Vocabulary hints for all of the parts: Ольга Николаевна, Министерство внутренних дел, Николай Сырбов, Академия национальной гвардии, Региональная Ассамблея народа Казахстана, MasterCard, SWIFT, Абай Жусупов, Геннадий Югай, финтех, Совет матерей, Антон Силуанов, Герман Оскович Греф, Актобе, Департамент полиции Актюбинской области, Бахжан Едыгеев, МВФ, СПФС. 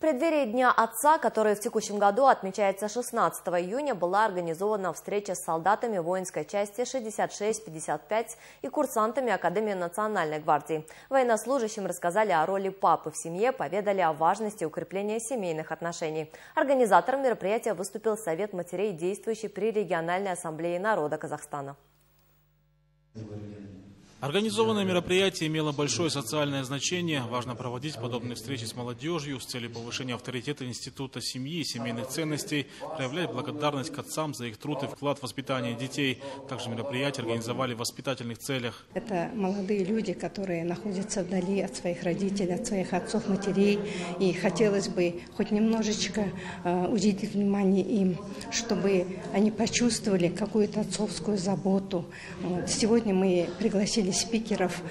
В преддверии Дня Отца, который в текущем году отмечается 16 июня, была организована встреча с солдатами воинской части 66-55 и курсантами Академии национальной гвардии. Военнослужащим рассказали о роли папы в семье, поведали о важности укрепления семейных отношений. Организатором мероприятия выступил Совет матерей, действующий при Региональной Ассамблее народа Казахстана. Организованное мероприятие имело большое социальное значение. Важно проводить подобные встречи с молодежью с целью повышения авторитета института семьи и семейных ценностей, проявлять благодарность к отцам за их труд и вклад в воспитание детей. Также мероприятие организовали в воспитательных целях. Это молодые люди, которые находятся вдали от своих родителей, от своих отцов, матерей. И хотелось бы хоть немножечко уделить внимание им, чтобы они почувствовали какую-то отцовскую заботу. Сегодня мы пригласили спикеров,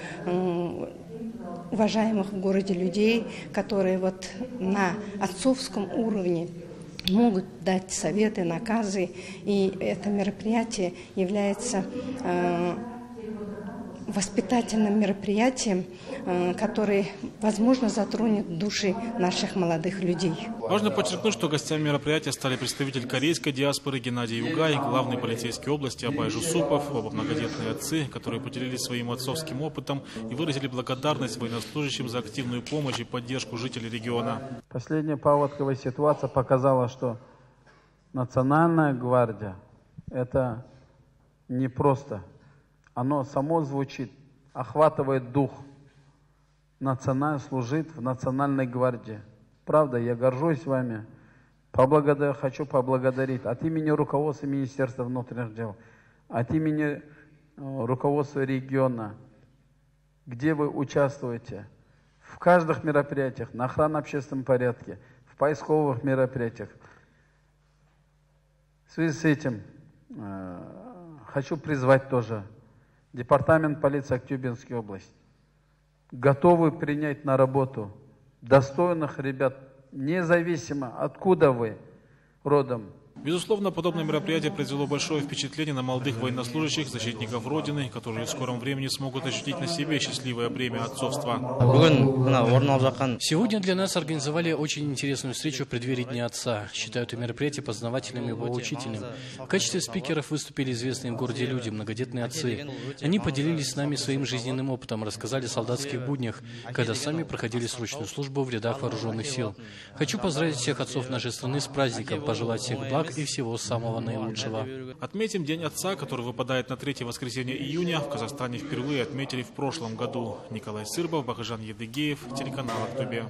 уважаемых в городе людей, которые вот на отцовском уровне могут дать советы, наказы. И это мероприятие является воспитательным мероприятием, которое, возможно, затронет души наших молодых людей. Важно подчеркнуть, что гостями мероприятия стали представитель корейской диаспоры Геннадий Югай, главный полицейский области Абай Жусупов, оба многодетные отцы, которые поделились своим отцовским опытом и выразили благодарность военнослужащим за активную помощь и поддержку жителей региона. Последняя паводковая ситуация показала, что национальная гвардия – это не просто. Оно само звучит, охватывает дух. Националь служит в национальной гвардии. Правда, я горжусь вами. Хочу поблагодарить от имени руководства Министерства внутренних дел, от имени руководства региона, где вы участвуете. В каждых мероприятиях, на охране общественного порядка, в поисковых мероприятиях. В связи с этим хочу призвать тоже Департамент полиции Актюбинской области. Готовы принять на работу достойных ребят, независимо откуда вы родом. Безусловно, подобное мероприятие произвело большое впечатление на молодых военнослужащих, защитников Родины, которые в скором времени смогут ощутить на себе счастливое бремя отцовства. Сегодня для нас организовали очень интересную встречу в преддверии Дня Отца. Считаю это мероприятие познавательным и поучительным. В качестве спикеров выступили известные в городе люди, многодетные отцы. Они поделились с нами своим жизненным опытом, рассказали о солдатских буднях, когда сами проходили срочную службу в рядах вооруженных сил. Хочу поздравить всех отцов нашей страны с праздником, пожелать всех благ и всего самого наилучшего. Отметим День Отца, который выпадает на 3-е воскресенье июня. В Казахстане впервые отметили в прошлом году. Николай Сырбов, Бахжан Едыгеев, телеканал Актобе.